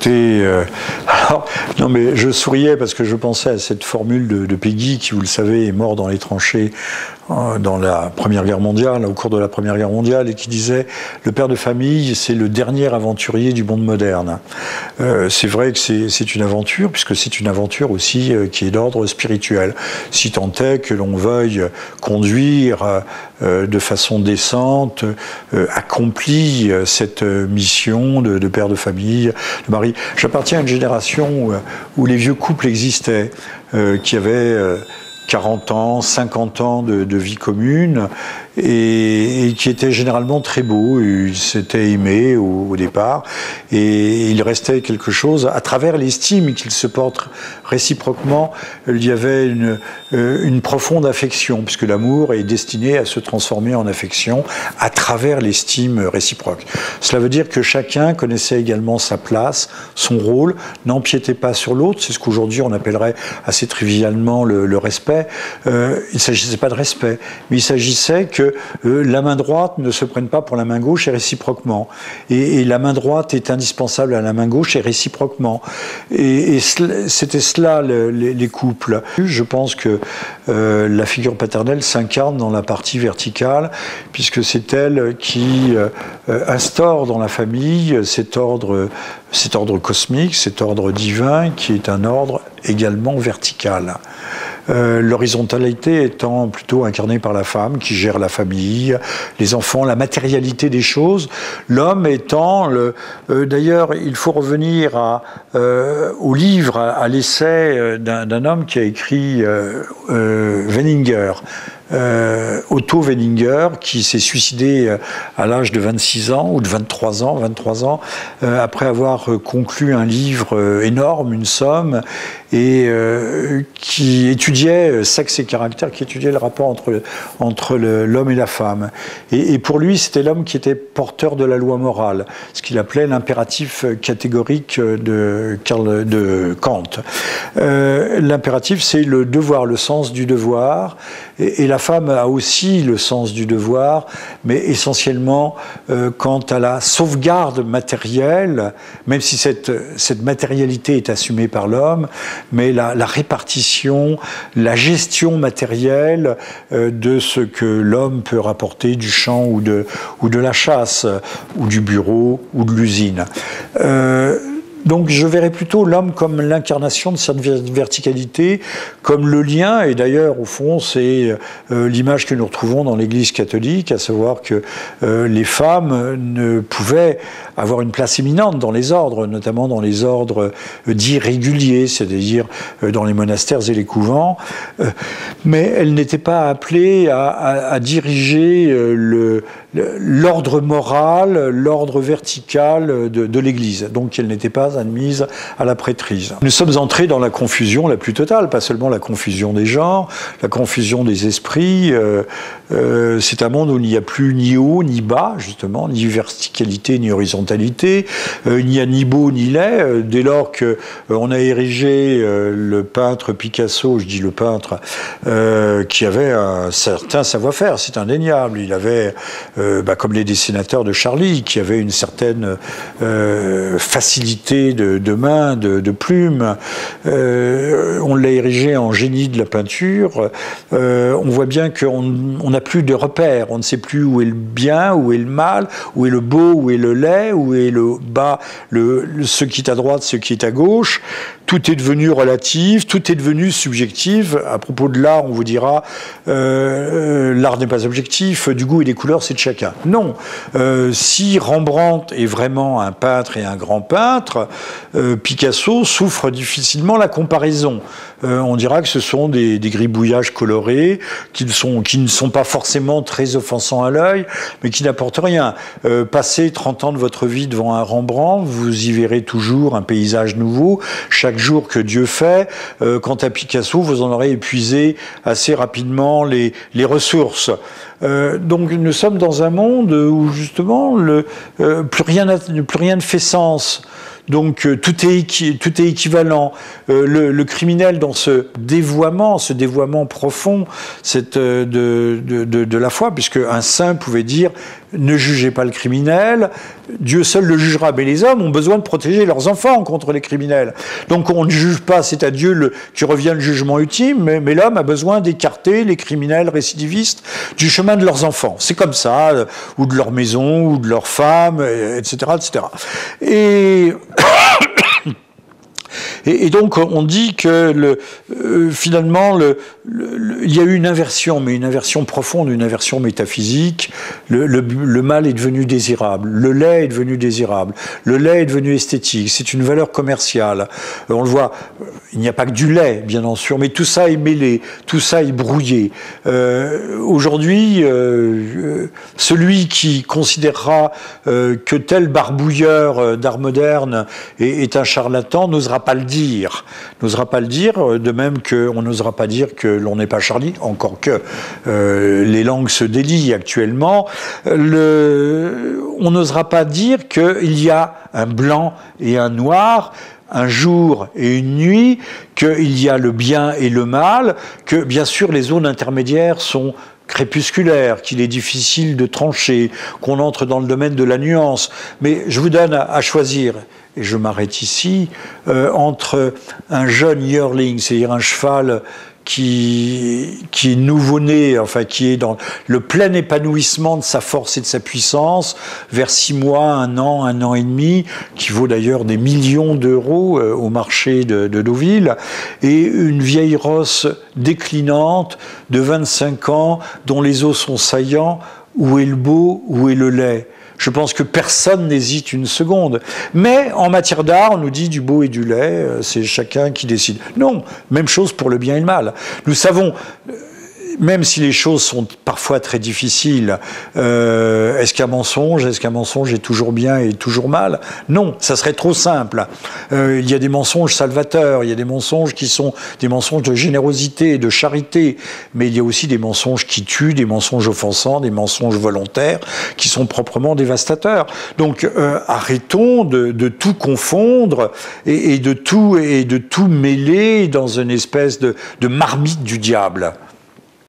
Écoutez, non mais je souriais parce que je pensais à cette formule de Péguy qui, vous le savez, est mort dans les tranchées dans la Première Guerre mondiale, au cours de la Première Guerre mondiale, et qui disait « Le père de famille, c'est le dernier aventurier du monde moderne ». C'est vrai que c'est une aventure, puisque c'est une aventure aussi qui est d'ordre spirituel. Si tant est que l'on veuille conduire de façon décente, accomplie cette mission de père de famille, de mari. J'appartiens à une génération où les vieux couples existaient, qui avaient 40 ans, 50 ans de vie commune, et qui étaient généralement très beaux. Ils s'étaient aimés au départ, et il restait quelque chose, à travers l'estime qu'ils se portent réciproquement, il y avait une profonde affection, puisque l'amour est destiné à se transformer en affection à travers l'estime réciproque. Cela veut dire que chacun connaissait également sa place, son rôle, n'empiétait pas sur l'autre, c'est ce qu'aujourd'hui on appellerait assez trivialement le respect. Il ne s'agissait pas de respect, mais il s'agissait que la main droite ne se prenne pas pour la main gauche et réciproquement. Et la main droite est indispensable à la main gauche et réciproquement. Et c'était cela les couples. Je pense que la figure paternelle s'incarne dans la partie verticale, puisque c'est elle qui instaure dans la famille cet ordre cosmique, cet ordre divin, qui est un ordre également vertical. L'horizontalité étant plutôt incarnée par la femme qui gère la famille, les enfants, la matérialité des choses, l'homme étant le... D'ailleurs, il faut revenir au livre, à l'essai d'un homme qui a écrit Weininger, Otto Weininger, qui s'est suicidé à l'âge de 26 ans ou de 23 ans, après avoir conclu un livre énorme, une somme, et qui étudiait sexe et caractère, qui étudiait le rapport entre l'homme et la femme. Et pour lui, c'était l'homme qui était porteur de la loi morale, ce qu'il appelait l'impératif catégorique de Kant. L'impératif, c'est le devoir, le sens du devoir, et la femme a aussi le sens du devoir, mais essentiellement quant à la sauvegarde matérielle, même si cette matérialité est assumée par l'homme, mais la répartition, la gestion matérielle de ce que l'homme peut rapporter du champ ou de la chasse, ou du bureau, ou de l'usine. Donc je verrais plutôt l'homme comme l'incarnation de cette verticalité, comme le lien, et d'ailleurs au fond c'est l'image que nous retrouvons dans l'Église catholique, à savoir que les femmes ne pouvaient avoir une place éminente dans les ordres, notamment dans les ordres dits réguliers, c'est-à-dire dans les monastères et les couvents, mais elles n'étaient pas appelées à diriger l'ordre moral, l'ordre vertical de l'Église, donc elles n'étaient pas admise à la prêtrise. Nous sommes entrés dans la confusion la plus totale, pas seulement la confusion des genres, la confusion des esprits. C'est un monde où il n'y a plus ni haut ni bas, justement, ni verticalité ni horizontalité, il n'y a ni beau ni laid. Dès lors qu'on a érigé le peintre Picasso, je dis le peintre, qui avait un certain savoir-faire, c'est indéniable. Il avait, comme les dessinateurs de Charlie, qui avait une certaine facilité de main, de plume. On l'a érigé en génie de la peinture. On voit bien qu'on n'a plus de repères. On ne sait plus où est le bien, où est le mal, où est le beau, où est le laid, où est le bas, ce qui est à droite, ce qui est à gauche. Tout est devenu relatif, tout est devenu subjectif. À propos de l'art, on vous dira l'art n'est pas objectif, du goût et des couleurs, c'est de chacun. Non. Si Rembrandt est vraiment un peintre et un grand peintre, Picasso souffre difficilement la comparaison. On dira que ce sont des gribouillages colorés qui ne sont pas forcément très offensants à l'œil, mais qui n'apportent rien. Passez 30 ans de votre vie devant un Rembrandt, vous y verrez toujours un paysage nouveau, chaque jour que Dieu fait. Quant à Picasso, vous en aurez épuisé assez rapidement les ressources. Donc nous sommes dans un monde où justement plus rien ne fait sens. Donc tout est équivalent. Le criminel, dans ce dévoiement profond de la foi, puisque un saint pouvait dire « ne jugez pas le criminel, Dieu seul le jugera ». Mais les hommes ont besoin de protéger leurs enfants contre les criminels. Donc on ne juge pas, c'est à Dieu qui revient le jugement ultime, mais l'homme a besoin d'écarter les criminels récidivistes du chemin de leurs enfants. C'est comme ça, ou de leur maison, ou de leur femme, etc. etc. Et donc on dit que finalement il y a eu une inversion, mais une inversion profonde, une inversion métaphysique. Le mal est devenu désirable, le lait est devenu désirable, le lait est devenu esthétique, c'est une valeur commerciale. On le voit, il n'y a pas que du lait, bien sûr, mais tout ça est mêlé, tout ça est brouillé. Aujourd'hui, celui qui considérera que tel barbouilleur d'art moderne est un charlatan n'osera pas le dire. N'osera pas le dire, de même qu'on n'osera pas dire que l'on n'est pas Charlie, encore que les langues se délient actuellement. On n'osera pas dire qu'il y a un blanc et un noir, un jour et une nuit, qu'il y a le bien et le mal, que bien sûr les zones intermédiaires sont crépusculaire, qu'il est difficile de trancher, qu'on entre dans le domaine de la nuance. Mais je vous donne à choisir, et je m'arrête ici, entre un jeune yearling, c'est-à-dire un cheval qui est nouveau-né, enfin qui est dans le plein épanouissement de sa force et de sa puissance, vers 6 mois, 1 an, 1 an et demi, qui vaut d'ailleurs des millions d'euros au marché de Deauville, et une vieille rosse déclinante de 25 ans, dont les os sont saillants, où est le beau, où est le laid ? Je pense que personne n'hésite une seconde. Mais en matière d'art, on nous dit du beau et du laid, c'est chacun qui décide. Non, même chose pour le bien et le mal. Nous savons, même si les choses sont parfois très difficiles, est-ce qu'un mensonge est toujours bien et toujours mal? Non, ça serait trop simple. Il y a des mensonges salvateurs, il y a des mensonges qui sont des mensonges de générosité, de charité, mais il y a aussi des mensonges qui tuent, des mensonges offensants, des mensonges volontaires, qui sont proprement dévastateurs. Donc arrêtons de tout confondre et de tout mêler dans une espèce de marmite du diable.